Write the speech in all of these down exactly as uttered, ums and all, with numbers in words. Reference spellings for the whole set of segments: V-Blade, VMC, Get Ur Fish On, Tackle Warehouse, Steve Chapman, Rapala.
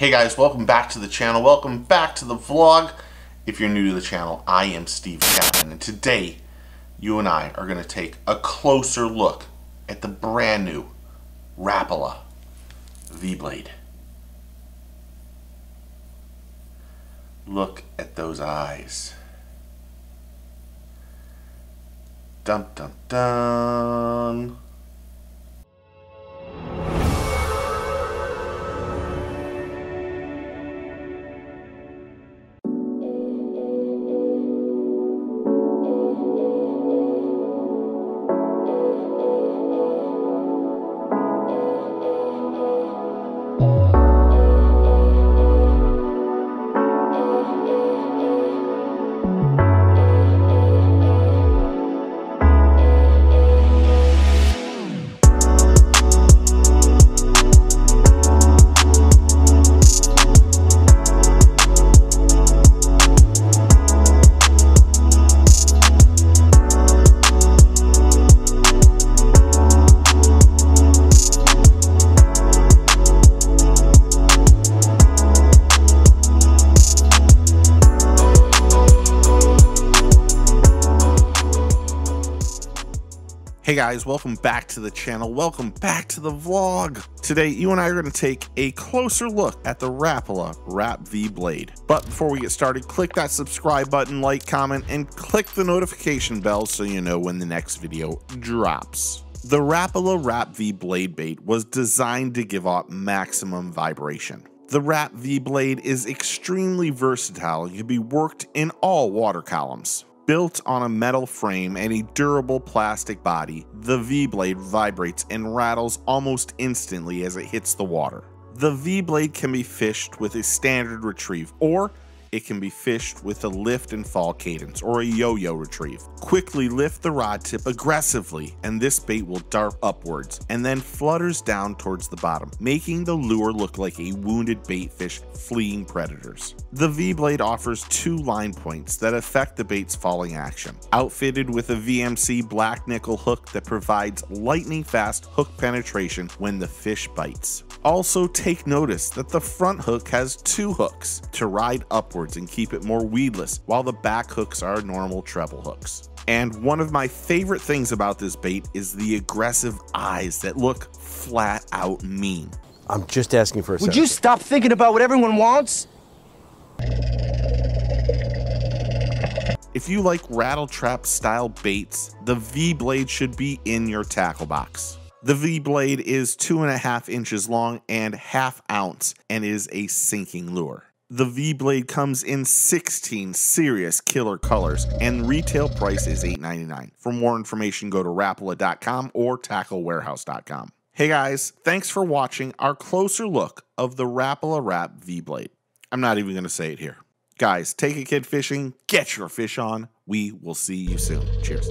Hey guys, welcome back to the channel, welcome back to the vlog. If you're new to the channel, I am Steve Chapman, and today you and I are going to take a closer look at the brand new Rapala V-Blade. Look at those eyes. Dun dun dun. Hey guys, welcome back to the channel, welcome back to the vlog. Today you and I are going to take a closer look at the Rapala Rap V-Blade. But before we get started, click that subscribe button, like, comment, and click the notification bell so you know when the next video drops. The Rapala Rap V-Blade bait was designed to give off maximum vibration. The Rap V-Blade is extremely versatile and can be worked in all water columns. Built on a metal frame and a durable plastic body, the V-Blade vibrates and rattles almost instantly as it hits the water. The V-Blade can be fished with a standard retrieve, or it can be fished with a lift and fall cadence or a yo-yo retrieve. Quickly lift the rod tip aggressively and this bait will dart upwards and then flutters down towards the bottom, making the lure look like a wounded baitfish fleeing predators. The V-Blade offers two line points that affect the bait's falling action. Outfitted with a V M C black nickel hook that provides lightning fast hook penetration when the fish bites. Also take notice that the front hook has two hooks to ride upwards and keep it more weedless, while the back hooks are normal treble hooks. And one of my favorite things about this bait is the aggressive eyes that look flat out mean. I'm just asking for a second. Would you stop thinking about what everyone wants? If you like rattle trap style baits, the V-Blade should be in your tackle box. The V-Blade is two and a half inches long and half ounce and is a sinking lure. The V-Blade comes in sixteen serious killer colors and retail price is eight ninety-nine. For more information, go to rapala dot com or tackle warehouse dot com. Hey guys, thanks for watching our closer look of the Rapala Rap V-Blade. I'm not even going to say it here. Guys, take a kid fishing, get your fish on. We will see you soon. Cheers.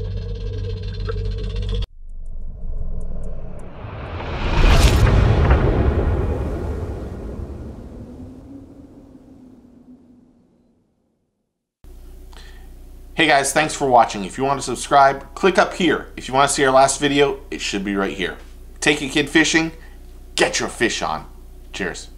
Hey guys, thanks for watching. If you want to subscribe, click up here. If you want to see our last video, it should be right here. Take a kid fishing, get your fish on. Cheers.